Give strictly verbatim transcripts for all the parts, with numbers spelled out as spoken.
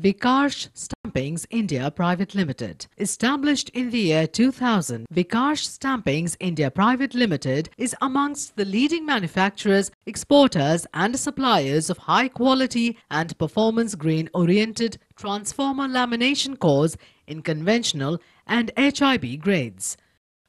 Vikarsh Stampings India Private Limited. Established in the year two thousand, Vikarsh Stampings India Private Limited is amongst the leading manufacturers, exporters and suppliers of high quality and performance grain-oriented transformer lamination cores in conventional and H I B grades.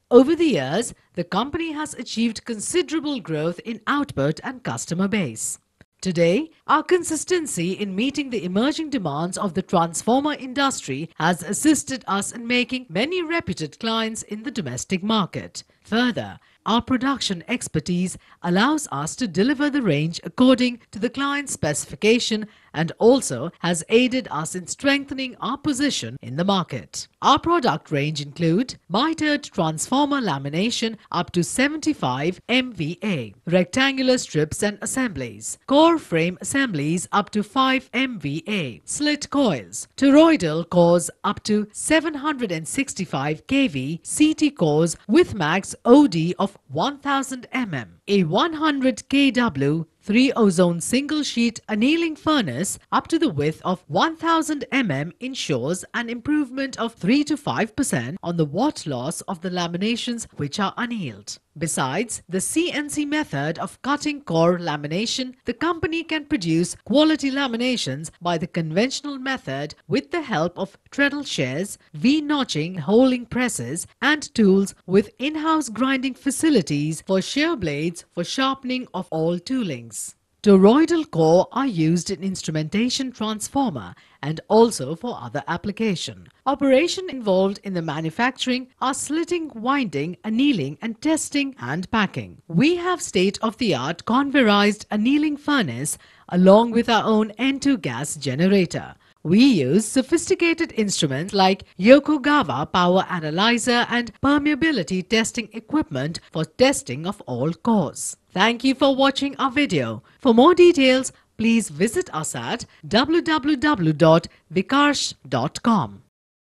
Over the years, the company has achieved considerable growth in output and customer base. Today, our consistency in meeting the emerging demands of the transformer industry has assisted us in making many reputed clients in the domestic market. Further, our production expertise allows us to deliver the range according to the client's specification and also has aided us in strengthening our position in the market. Our product range include mitered transformer lamination up to seventy-five M V A, rectangular strips and assemblies, core frame assemblies up to five M V A, slit coils, toroidal cores up to seven hundred sixty-five k v, C T cores with max O D of one thousand millimeters, a one hundred k w three ozone single sheet annealing furnace up to the width of one thousand millimeters ensures an improvement of three to five percent on the watt loss of the laminations which are annealed. Besides the C N C method of cutting core lamination, the company can produce quality laminations by the conventional method with the help of treadle shares, V-notching holding presses and tools with in-house grinding facilities for shear blades for sharpening of all toolings. Toroidal core are used in instrumentation transformer and also for other application. Operation involved in the manufacturing are slitting, winding, annealing and testing and packing. We have state-of-the-art conveyorized annealing furnace along with our own N two gas generator. We use sophisticated instruments like Yokogawa power analyzer and permeability testing equipment for testing of all cores. Thank you for watching our video. For more details, please visit us at w w w dot vikarsh dot com.